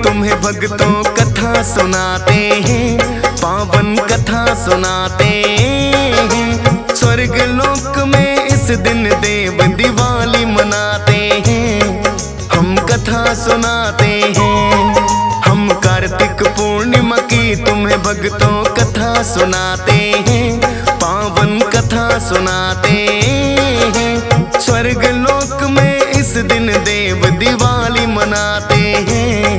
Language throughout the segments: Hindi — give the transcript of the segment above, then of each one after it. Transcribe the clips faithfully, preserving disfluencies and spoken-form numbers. तुम्हें भक्तों कथा सुनाते हैं, पावन कथा सुनाते हैं। स्वर्ग लोक में इस दिन देव दिवाली मनाते हैं, हम कथा सुनाते हैं। हम कार्तिक पूर्णिमा की तुम्हें भक्तों कथा सुनाते हैं, पावन कथा सुनाते हैं। स्वर्ग लोक में इस दिन देव दिवाली मनाते हैं,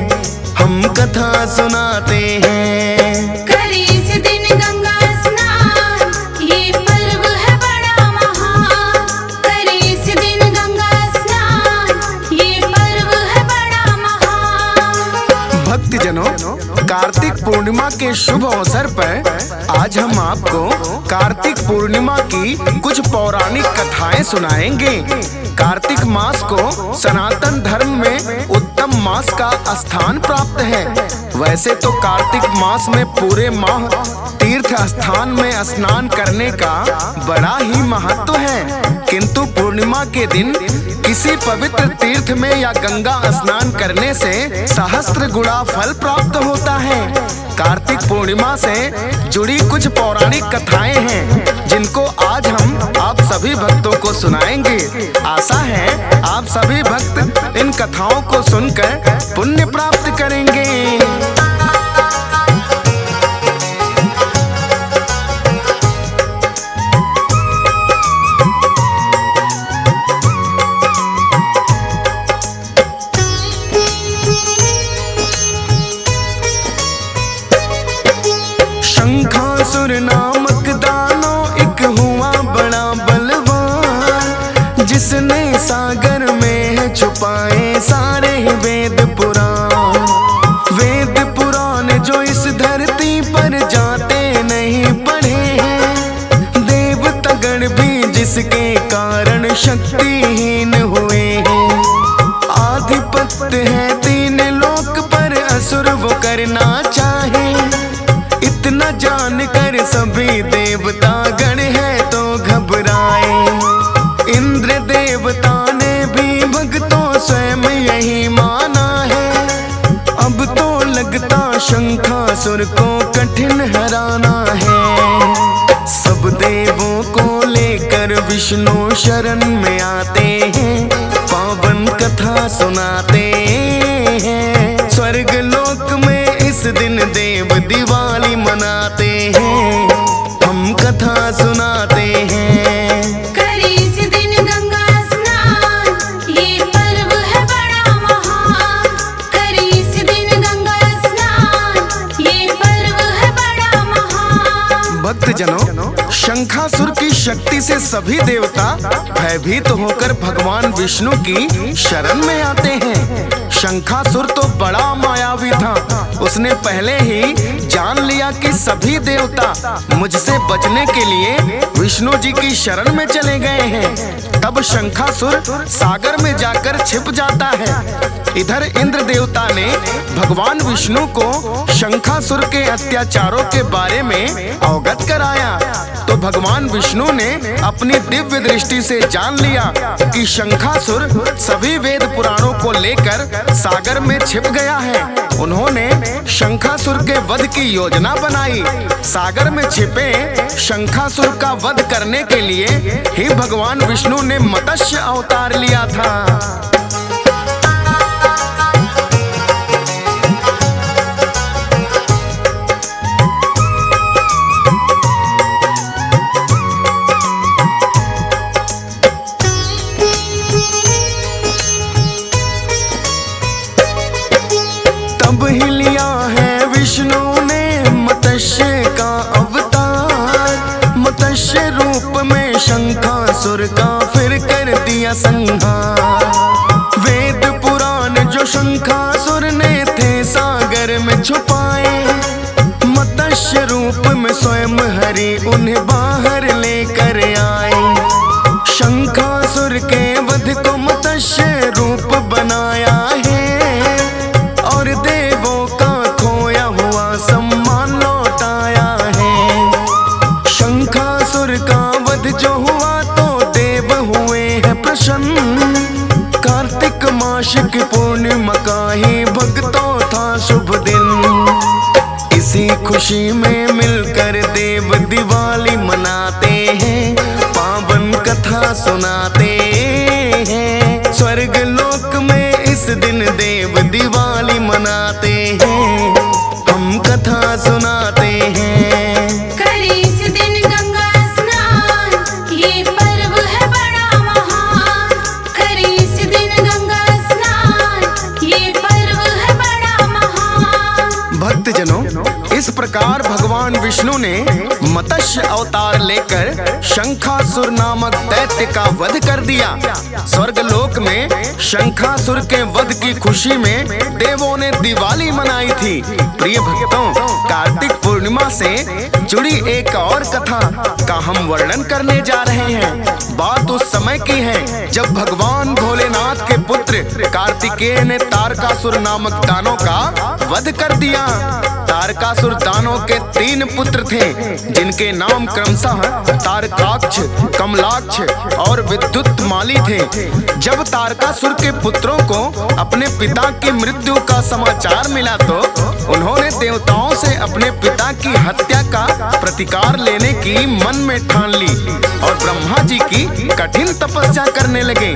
हम कथा सुनाते हैं। कर इस दिन गंगा स्नान, ये पर्व है बड़ा महान। कर इस दिन गंगा स्नान, ये पर्व है बड़ा महान। भक्तजनों, कार्तिक पूर्णिमा के शुभ अवसर पर आज हम आपको कार्तिक पूर्णिमा की कुछ पौराणिक कथाएं सुनाएंगे। कार्तिक मास को सनातन धर्म में उत्तम मास का स्थान प्राप्त है। वैसे तो कार्तिक मास में पूरे माह तीर्थ स्थान में स्नान करने का बड़ा ही महत्व है, किंतु पूर्णिमा के दिन किसी पवित्र तीर्थ में या गंगा स्नान करने से सहस्त्र गुणा फल प्राप्त होता है। कार्तिक पूर्णिमा से जुड़ी कुछ पौराणिक कथाएं हैं, जिनको आज हम आप सभी भक्तों को सुनाएंगे। आशा है आप सभी भक्त इन कथाओं को सुनकर पुण्य प्राप्त करेंगे। शंखासुर नामक दानव एक हुआ बड़ा बलवान, जिसने सागर में छुपाए सारे वेद पुराण। वेद पुराण जो इस धरती पर जाते नहीं पढ़े हैं, देवता गण भी जिसके कारण शक्तिहीन हुए हैं। आधिपत्य है तीन लोक पर, असुर वो करना चाहे। इतना जान कर सभी देवता गण है तो घबराए। इंद्र देवता ने भी भक्तों स्वयं यही माना है, अब तो लगता शंखासुर को कठिन हराना है। सब देवों को लेकर विष्णु शरण में आते हैं, पावन कथा सुनाते हैं। स्वर्ग लोक में इस दिन देव दिवाली मनाते हैं, हम कथा सुनाते हैं। कर इस दिन गंगा स्नान, ये पर्व है बड़ा महान। कर इस दिन गंगा स्नान, ये पर्व है बड़ा महान। भक्तजनों, शंखासुर की शक्ति से सभी देवता भयभीत होकर भगवान विष्णु की शरण में आते हैं। शंखासुर तो बड़ा मायावी था, उसने पहले ही जान लिया कि सभी देवता मुझसे बचने के लिए विष्णु जी की शरण में चले गए हैं। तब शंखासुर सागर में जाकर छिप जाता है। इधर इंद्र देवता ने भगवान विष्णु को शंखासुर के अत्याचारों के बारे में अवगत कराया, तो भगवान विष्णु ने अपनी दिव्य दृष्टि से जान लिया कि शंखासुर सभी वेद पुराणों को लेकर सागर में छिप गया है। उन्होंने शंखासुर के वध की योजना बनाई। सागर में छिपे शंखासुर का वध करने के लिए ही भगवान विष्णु ने मत्स्य अवतार लिया था। तब ही लिया है विष्णु ने मत्स्य का अवतार, मत्स्य रूप में शंखासुर का फिर कर दिया संहार। वेद पुराण जो शंखासुर ने थे सागर में छुपाए, मत्स्य रूप में स्वयं हरि उन्हें बाहर लेकर आए। शंखासुर के वध को मत्स्य रूप बनाया है, देवों का खोया हुआ सम्मान लौटाया है। शंखासुर का वध जो हुआ तो देव हुए हैं प्रसन्न। कार्तिक मास की पूर्णिमा का ही भक्तों था खुशी में मिलकर देव दिवाली मनाते हैं, पावन कथा सुनाते हैं। स्वर्ग लोक में इस दिन देव दिवाली मनाते हैं, हम कथा सुनाते हैं। इस प्रकार भगवान विष्णु ने मत्स्य अवतार लेकर शंखासुर नामक दैत्य का वध कर दिया। स्वर्गलोक में शंखासुर के वध की खुशी में देवों ने दिवाली मनाई थी। प्रिय भक्तों, कार्तिक पूर्णिमा से जुड़ी एक और कथा का हम वर्णन करने जा रहे हैं। बात उस समय की है जब भगवान भोलेनाथ के पुत्र कार्तिकेय ने तारकासुर नामक दानव का वध कर दिया। तारकासुर दानों के तीन पुत्र थे जिनके नाम क्रमशः तारकाक्ष, कमलाक्ष और विद्युत माली थे। जब तारकासुर के पुत्रों को अपने पिता की मृत्यु का समाचार मिला तो उन्होंने देवताओं से अपने पिता की हत्या का प्रतिकार लेने की मन में ठान ली और ब्रह्मा जी की कठिन तपस्या करने लगे।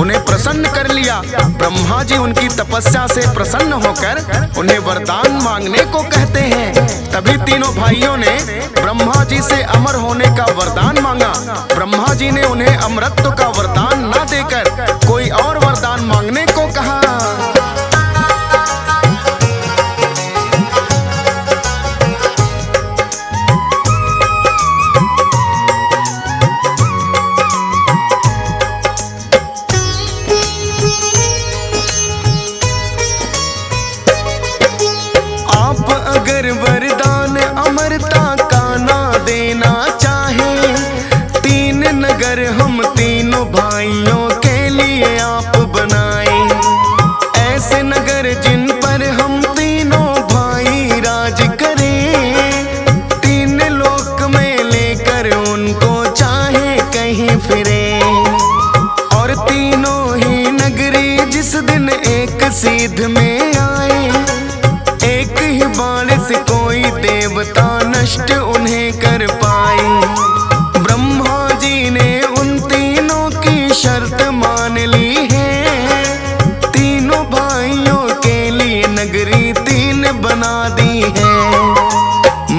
उन्हें प्रसन्न कर लिया। ब्रह्मा जी उनकी तपस्या से प्रसन्न होकर उन्हें वरदान मांगने को कहते हैं। तभी तीनों भाइयों ने ब्रह्मा जी से अमर होने का वरदान मांगा। ब्रह्मा जी ने उन्हें अमरत्व का वरदान न देकर कोई और वरदान मांगने को कहा। वरदान अमरता का ना देना चाहे, तीन नगर हम तीनों भाइयों के लिए आप बनाए। ऐसे नगर जिन पर हम तीनों भाई राज करें, तीन लोक में लेकर उनको चाहे कहीं फिरे। और तीनों ही नगरी जिस दिन एक सीध में आए, बाण से कोई देवता नष्ट उन्हें कर पाए। ब्रह्मा जी ने उन तीनों की शर्त मान ली है, तीनों भाइयों के लिए नगरी तीन बना दी है।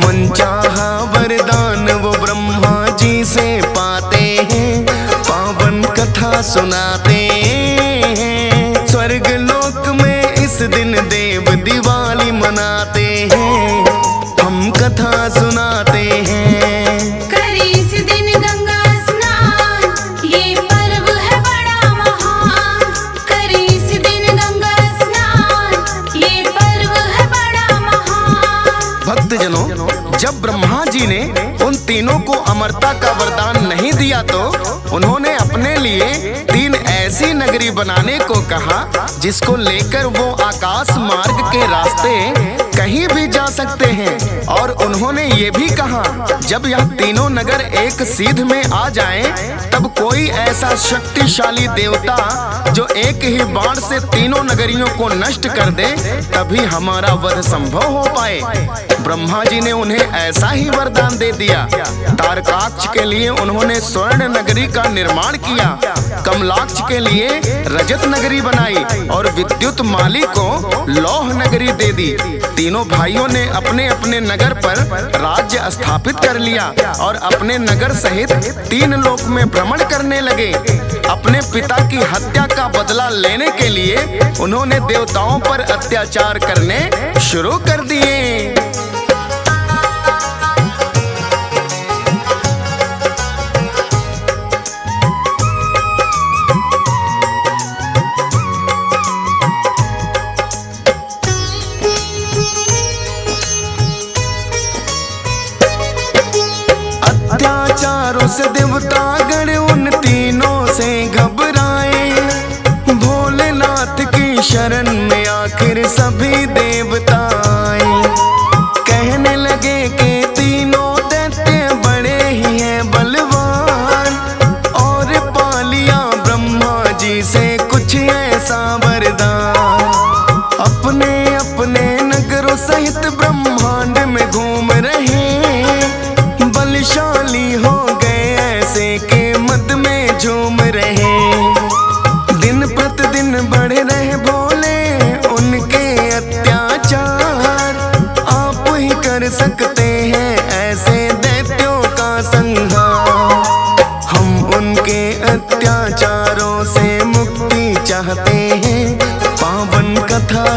मनचाहा वरदान वो ब्रह्मा जी से पाते हैं, पावन कथा सुनाते हैं। स्वर्ग लोक में इस दिन देव दिवाली मनाते हैं, हम कथा सुनाते हैं। करे इस दिन गंगा स्नान, ये पर्व है बड़ा महान। करे इस दिन गंगा स्नान, ये पर्व है बड़ा महान। भक्तजनों, जब ब्रह्मा जी ने उन तीनों को अमरता का वरदान नहीं दिया तो उन्होंने अपने लिए तीन ऐसी नगरी बनाने को कहा जिसको लेकर वो आकाश मार्ग के रास्ते कहीं भी जा सकते हैं। और उन्होंने ये भी कहा जब यह तीनों नगर एक सीध में आ जाएं, तब कोई ऐसा शक्तिशाली देवता जो एक ही बाण से तीनों नगरियों को नष्ट कर दे, तभी हमारा वध संभव हो पाए। ब्रह्मा जी ने उन्हें ऐसा ही वरदान दे दिया। तारकाक्ष के लिए उन्होंने स्वर्ण नगरी का निर्माण किया, कमलाक्ष के लिए रजत नगरी बनाई और विद्युत माली को लौह नगरी दे दी। तीनों भाइयों ने अपने अपने नगर पर राज्य स्थापित कर लिया और अपने नगर सहित तीन लोक में भ्रमण करने लगे। अपने पिता की हत्या का बदला लेने के लिए उन्होंने देवताओं पर अत्याचार करने शुरू कर दिए। अत्याचारों से देवतागण उन तीनों से घबराए, भोलेनाथ की शरण में आखिर सभी देवता आए। कहने लगे कि तीनों दैत्य बड़े ही हैं बलवान, और पालिया ब्रह्मा जी से कुछ ऐसा वरदान। अपने अपने नगरों सहित ब्रह्मांड में घूम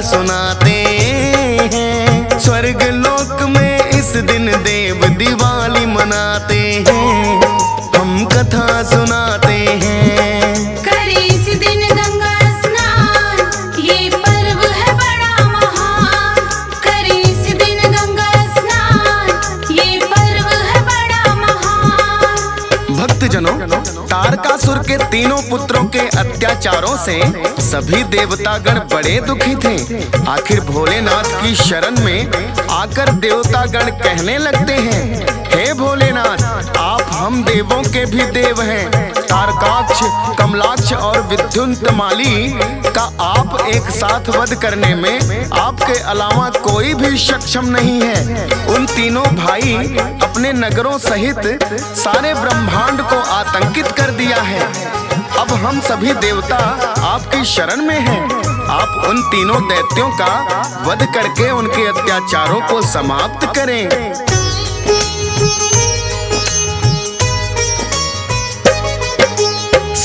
सुनाते हैं। स्वर्ग लोक में इस दिन देव दिवाली मनाते हैं, हम कथा सुनाते हैं। करें इस दिन गंगा स्नान, ये पर्व है बड़ा महान। करें इस दिन गंगा स्नान, ये पर्व है बड़ा महान। भक्तजनों, तारकासुर के तीनों पुत्रों के अत्याचारों से सभी देवतागण बड़े दुखी थे। आखिर भोलेनाथ की शरण में आकर देवतागण कहने लगते हैं, हे भोलेनाथ, आप हम देवों के भी देव हैं। तारकाक्ष, कमलाक्ष और विद्युन्माली का आप एक साथ वध करने में आपके अलावा कोई भी सक्षम नहीं है। उन तीनों भाई अपने नगरों सहित सारे ब्रह्मांड को आतंकित कर दिया है। अब हम सभी देवता आपकी शरण में हैं। आप उन तीनों दैत्यों का वध करके उनके अत्याचारों को समाप्त करें।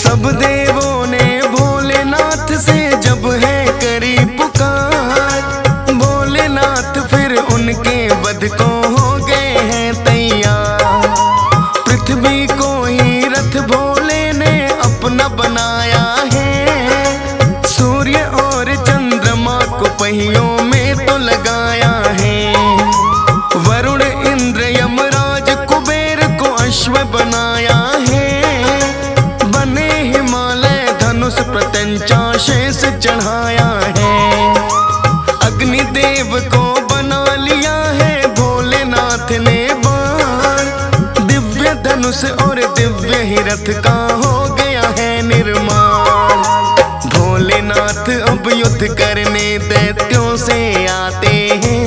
सब देवों ने भोलेनाथ से जब है करी पुकार, भोलेनाथ फिर उनके वध को हो गए हैं तैयार। पृथ्वी को ही रथ भोले ने अपना बनाया है, सूर्य और चंद्रमा को पहियों में तो लगाया है। वरुण, इंद्र, यमराज, कुबेर को अश्व बनाया है। शेष चढ़ाया है, अग्निदेव को बना लिया है भोलेनाथ ने बाण। दिव्य धनुष और दिव्य ही रथ का हो गया है निर्माण। भोलेनाथ अब युद्ध करने दैत्यों से आते हैं,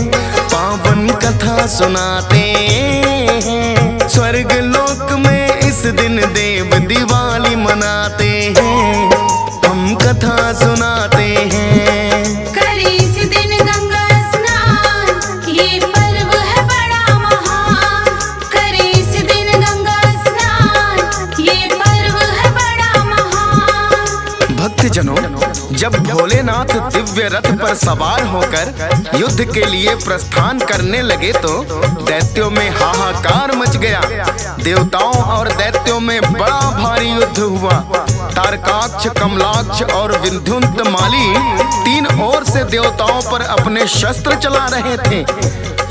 पावन कथा सुनाते हैं। स्वर्ग लोक में इस दिन देव दिवाली मनाते हैं, कथा सुनाते हैं। करें इस दिन गंगा स्नान, ये पर्व है बड़ा महान। करें इस दिन गंगा स्नान, ये पर्व है बड़ा महान। भक्तजनों, जब भोलेनाथ दिव्य रथ पर सवार होकर युद्ध के लिए प्रस्थान करने लगे तो दैत्यों में हाहाकार मच गया। देवताओं और दैत्यों में बड़ा भारी युद्ध हुआ। तारकाक्ष, कमलाक्ष और विंध्यंतमाली तीन ओर से देवताओं पर अपने शस्त्र चला रहे थे।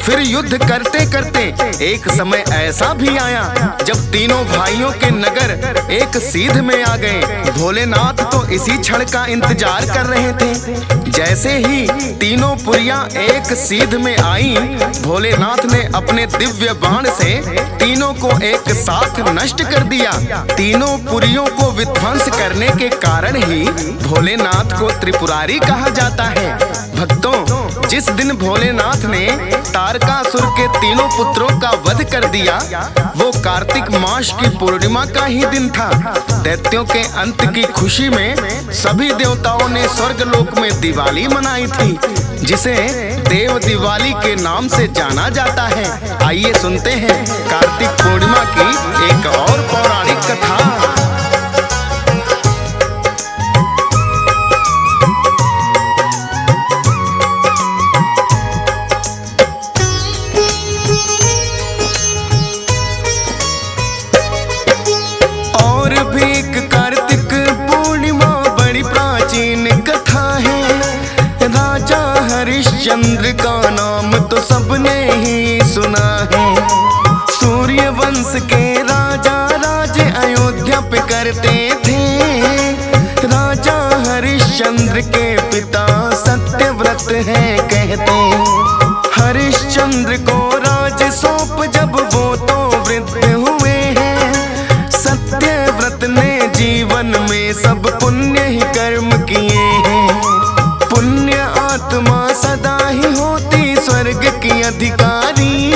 फिर युद्ध करते करते एक समय ऐसा भी आया जब तीनों भाइयों के नगर एक सीध में आ गए। भोलेनाथ तो इसी क्षण का इंतजार कर रहे थे। जैसे ही तीनों पुरियां एक सीध में आईं, भोलेनाथ ने अपने दिव्य बाण से तीनों को एक साथ नष्ट कर दिया। तीनों पुरियों को विध्वंस करने के कारण ही भोलेनाथ को त्रिपुरारी कहा जाता है। भक्तों, जिस दिन भोलेनाथ ने तारकासुर के तीनों पुत्रों का वध कर दिया, वो कार्तिक मास की पूर्णिमा का ही दिन था। दैत्यों के अंत की खुशी में सभी देवताओं ने स्वर्गलोक में दिवाली मनाई थी, जिसे देव दिवाली के नाम से जाना जाता है। आइए सुनते हैं कार्तिक पूर्णिमा की एक और पौराणिक कथा। चंद्र का नाम तो सबने ही सुना है। सूर्य वंश के राजा राजे अयोध्या पे करते थे। राजा हरिश्चंद्र के पिता सत्यव्रत हैं कहते। हरिश्चंद्र को राज सौंप जब वो तो वृद्ध हुए हैं। सत्यव्रत ने जीवन में सब पुण्य ही कर्म किए हैं। पुण्य आत्मा सदा ही होती स्वर्ग की अधिकारी,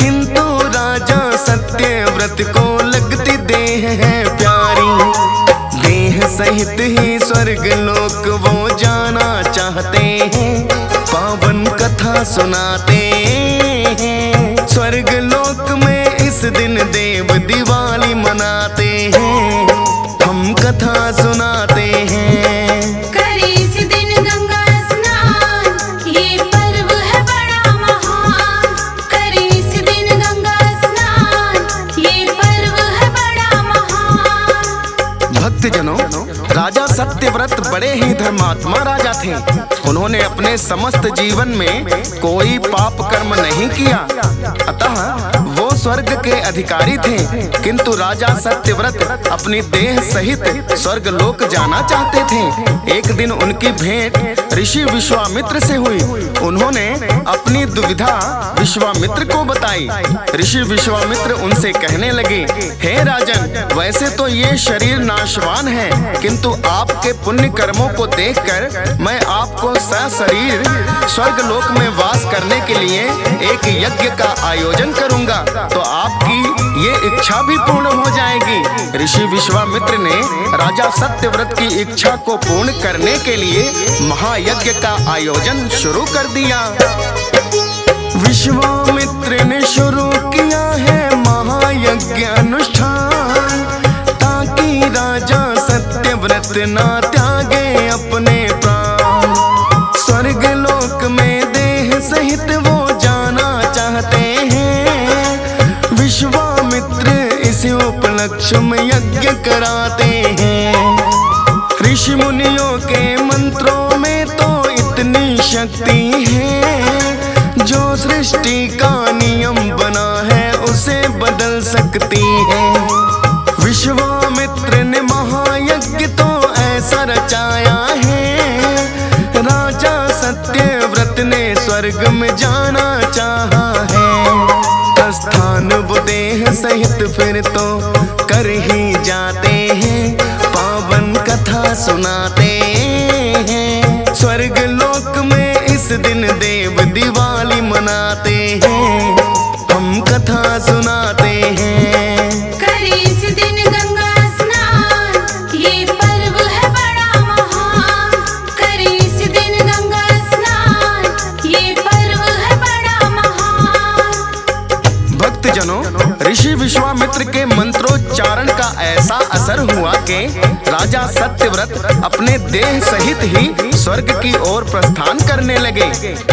किंतु राजा सत्यव्रत को लगती देह है प्यारी। देह सहित ही स्वर्ग लोक वो जाना चाहते हैं, पावन कथा सुनाते हैं। स्वर्ग लोक में इस दिन देव दिवाली मनाते हैं, हम कथा सुनाते हैं। करें इस दिन गंगा स्नान, भक्तजनों, राजा सत्यव्रत बड़े ही धर्मात्मा राजा थे। उन्होंने अपने समस्त जीवन में कोई पाप कर्म नहीं किया, अतः वो स्वर्ग के अधिकारी थे। किंतु राजा सत्यव्रत अपनी देह सहित स्वर्ग लोक जाना चाहते थे। एक दिन उनकी भेंट ऋषि विश्वामित्र से हुई। उन्होंने अपनी दुविधा विश्वामित्र को बताई। ऋषि विश्वामित्र उनसे कहने लगे, हे राजन, वैसे तो ये शरीर नाशवान है, किंतु आपके पुण्य कर्मों को देखकर मैं आपको सशरीर स्वर्गलोक में वास करने के लिए एक यज्ञ का आयोजन करूंगा, तो आपकी ये इच्छा भी पूर्ण हो जाएगी। ऋषि विश्वामित्र ने राजा सत्यव्रत की इच्छा को पूर्ण करने के लिए महायज्ञ का आयोजन शुरू कर दिया। विश्वामित्र ने शुरू किया है महायज्ञ अनुष्ठान, ताकि राजा सत्यव्रत ना त्यागे अपने प्राण। स्वर्ग लोक में देह सहित वो जाना चाहते हैं। विश्वामित्र इस उपलक्ष्य में यज्ञ कराते हैं। ऋषि मुनियों के मंत्रों में तो इतनी शक्ति है, जो सृष्टि का नियम बना है उसे बदल सकती है। विश्वामित्र ने महायज्ञ तो ऐसा रचाया है, राजा सत्यव्रत ने स्वर्ग में जाना चाहा है। प्रस्थान वो देह सहित फिर तो कर ही जाते हैं, पावन कथा सुनाते हैं। स्वर्ग लोक में इस दिन देव दिवाली मनाते हैं, हम कथा सुनाते हैं। कर इस दिन गंगा स्नान, ये पर्व है बड़ा महान। कर इस दिन गंगा स्नान, ये पर्व है बड़ा महान। भक्तजनों, ऋषि विश्वामित्र के मंत्रोच्चारण का ऐसा असर हुआ कि राजा सत्यव्रत अपने देह सहित ही स्वर्ग की ओर प्रस्थान करने लगे।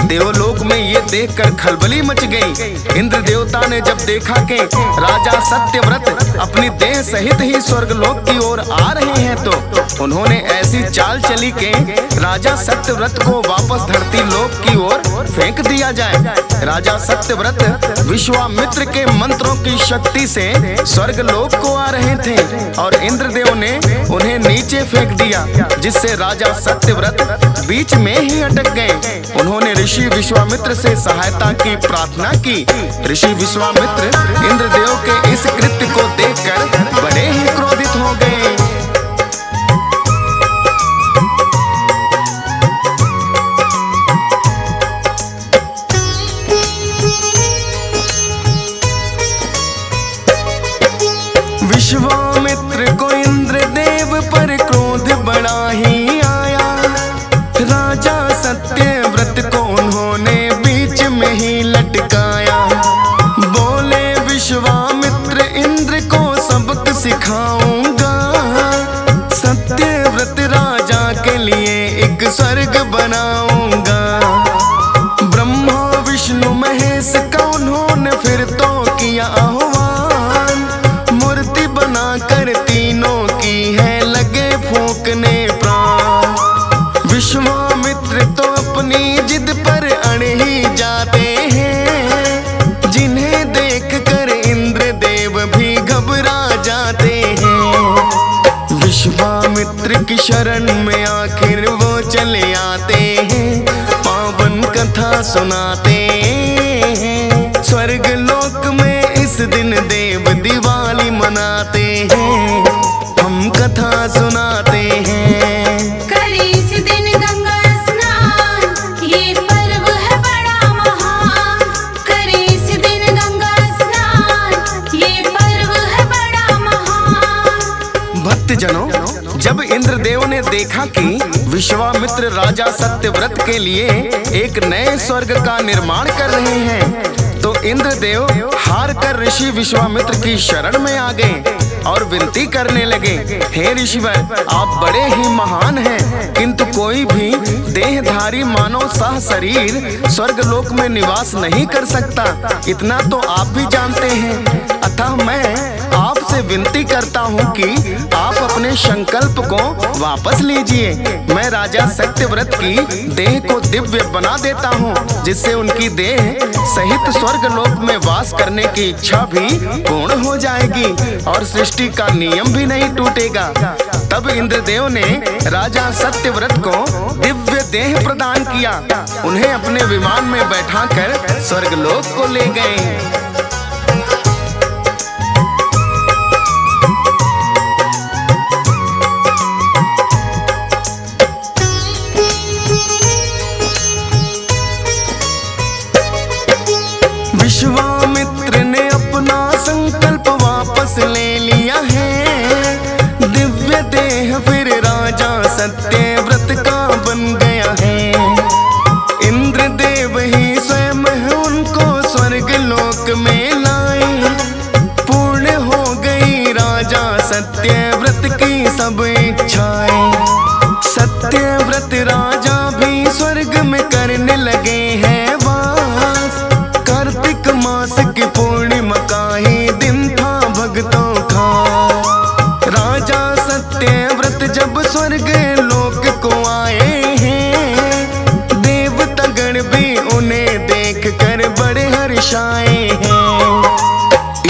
देवलोक में ये देखकर खलबली मच गई। इंद्र देवता ने जब देखा कि राजा सत्यव्रत अपनी देह सहित ही स्वर्गलोक की ओर आ रहे हैं, तो उन्होंने ऐसी चाल चली कि राजा सत्यव्रत को वापस धरती लोक की ओर फेंक दिया जाए। राजा सत्यव्रत विश्वामित्र के मंत्रों की शक्ति से स्वर्गलोक को आ रहे थे और इंद्रदेव ने उन्हें नीचे फेंक दिया, जिससे राजा सत्यव्रत बीच में ही अटक गए। उन्होंने ऋषि विश्वामित्र से सहायता की प्रार्थना की। ऋषि विश्वामित्र इंद्रदेव के इस कृत्य को देखकर बड़े ही क्रोधित हो गए। विश्वामित्र को इंद्रदेव पर क्रोध बड़ा ही आया। राजा सत्यव्रत को उन्होंने बीच में ही लटकाया। बोले, विश्वामित्र इंद्र को सबक सिखाऊंगा, सत्यव्रत राजा के लिए एक स्वर्ग बनाऊंगा। ब्रह्मा विष्णु महेश का उन्होंने फिर तो किया आह्वान, मूर्ति बनाकर तीनों की है लगे फूंकने प्राण। विश्वामित्र तो अपनी जिद पर अड़ ही जाते हैं, जिन्हें देखकर इंद्रदेव भी घबरा जाते हैं। विश्वामित्र की शरण में आखिर वो चले आते हैं, पावन कथा सुनाते हैं। स्वर्ग लोक में इस दिन देव दिवाली मनाते हैं, हम कथा सुनाते हैं। जनों, जब इंद्रदेव ने देखा कि विश्वामित्र राजा सत्यव्रत के लिए एक नए स्वर्ग का निर्माण कर रहे हैं, तो इंद्रदेव हार कर ऋषि विश्वामित्र की शरण में आ गए और विनती करने लगे, हे ऋषिवर, आप बड़े ही महान हैं, किंतु कोई भी देहधारी मानव सह शरीर स्वर्गलोक में निवास नहीं कर सकता, इतना तो आप भी जानते हैं। अतः मैं आपसे से विनती करता हूँ कि आप अपने संकल्प को वापस लीजिए। मैं राजा सत्यव्रत की देह को दिव्य बना देता हूँ, जिससे उनकी देह सहित स्वर्गलोक में वास करने की इच्छा भी पूर्ण हो जाएगी और सृष्टि का नियम भी नहीं टूटेगा। तब इंद्रदेव ने राजा सत्यव्रत को दिव्य देह प्रदान किया, उन्हें अपने विमान में बैठाकर स्वर्गलोक को ले गए। ले लिया है दिव्य देह, फिर राजा सत्यव्रत का बन गया है। इंद्रदेव ही स्वयं उनको स्वर्ग लोक में लाए, पूर्ण हो गई राजा सत्यव्रत की सब इच्छाएं। सत्यव्रत राजा भी स्वर्ग में करने लगे हैं वास। कार्तिक मास की पूर्णिमा का ही दिन था भक्तों का। राजा सत्यव्रत जब स्वर्ग लोक को आए हैं, देवतागण भी उन्हें देखकर बड़े हर्षाए हैं।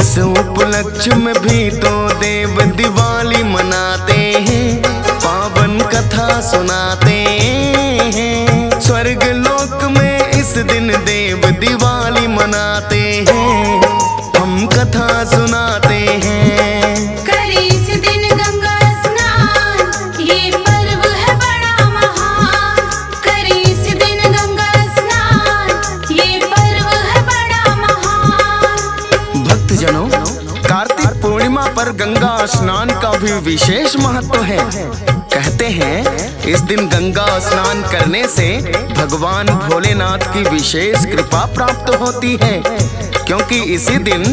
इस उपलक्ष्य में भी तो देव दिवाली मनाते हैं, पावन कथा सुनाते हैं। स्वर्ग लोक में इस दिन देव दिवाली मनाते हैं, हम कथा सुनाते हैं। करे इस दिन गंगा स्नान, ये पर्व है बड़ा महान। करे इस दिन गंगा स्नान, ये पर्व है बड़ा महान। भक्तजनों, कार्तिक पूर्णिमा पर गंगा स्नान का भी विशेष महत्व है। कहते हैं इस दिन गंगा स्नान करने से भगवान भोलेनाथ की विशेष कृपा प्राप्त होती है, क्योंकि इसी दिन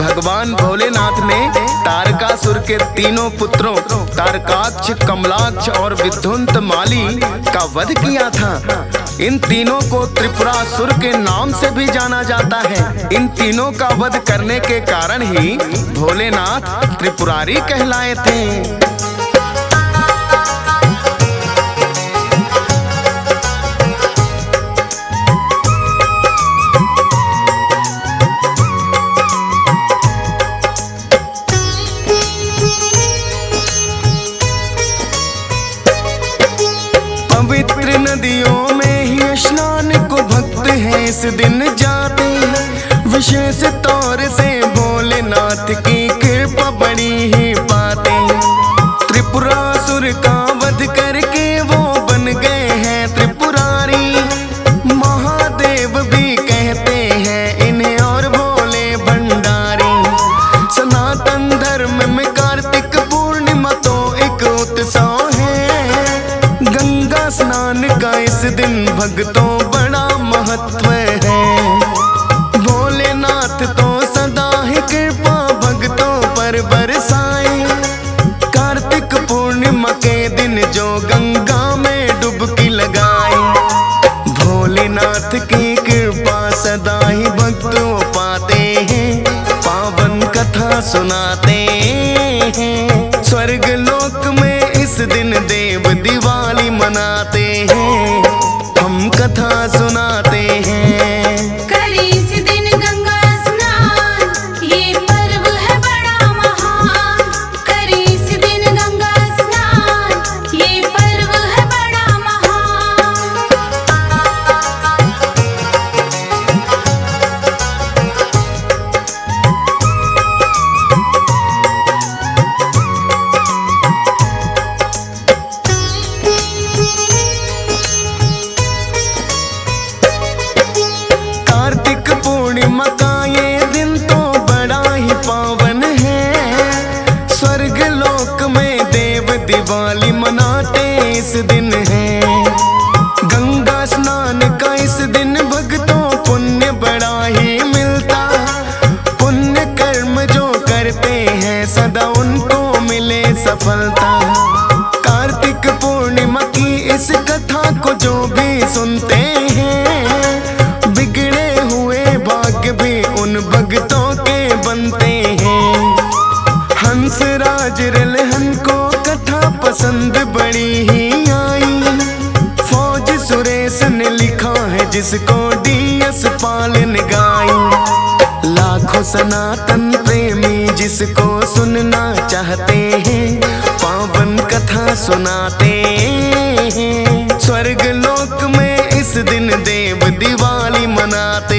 भगवान भोलेनाथ ने तारकासुर के तीनों पुत्रों तारकाक्ष, कमलाक्ष और विधुंत माली का वध किया था। इन तीनों को त्रिपुरासुर के नाम से भी जाना जाता है। इन तीनों का वध करने के कारण ही भोलेनाथ त्रिपुरारी कहलाए थे। पवित्र नदियों में ही स्नान को भक्त है इस दिन जाते, विशेष तौर से भोलेनाथ की कृपा बड़ी ही पाते। त्रिपुरासुर का वध करके वो बन गए हैं त्रिपुरारी। महादेव भी कहते हैं इन्हें और भोले भंडारी। सनातन धर्म में कार्तिक पूर्णिमा तो एक उत्सव का, इस दिन भक्तों बड़ा महत्व है। भोलेनाथ तो सदा ही कृपा भक्तों पर बरसाए। कार्तिक पूर्णिमा के दिन जो गंगा में डुबकी लगाए, भोलेनाथ की कृपा सदा ही भक्तों पाते हैं, पावन कथा सुनाते हैं। स्वर्ग लोक में इस दिन देव दिवाली मनाते हैं, हम कथा सुनाते हैं। करे इस दिन गंगा स्नान, ये पर्व है बड़ा महान। करे इस दिन गंगा स्नान, ये पर्व है बड़ा महान। पूर्णिमा का ये दिन तो बड़ा ही पावन है। स्वर्ग लोक में देव दिवाली मनाते इस दिन है। गंगा स्नान का इस दिन भक्तों पुण्य बड़ा ही मिलता। पुण्य कर्म जो करते हैं सदा उनको मिले सफलता। कार्तिक पूर्णिमा की इस कथा को जो भी सुनते हैं, बिगड़े हुए भाग्य भी उन भक्तों के बनते हैं। हंस बहन को कथा पसंद बड़ी ही आई। फौजी सुरेश ने लिखा है जिसको डीएस पाल ने गाई। लाखों सनातन प्रेमी जिसको सुनना चाहते हैं, पावन कथा सुनाते हैं। स्वर्ग लोक में इस दिन देव दिवाली मनाते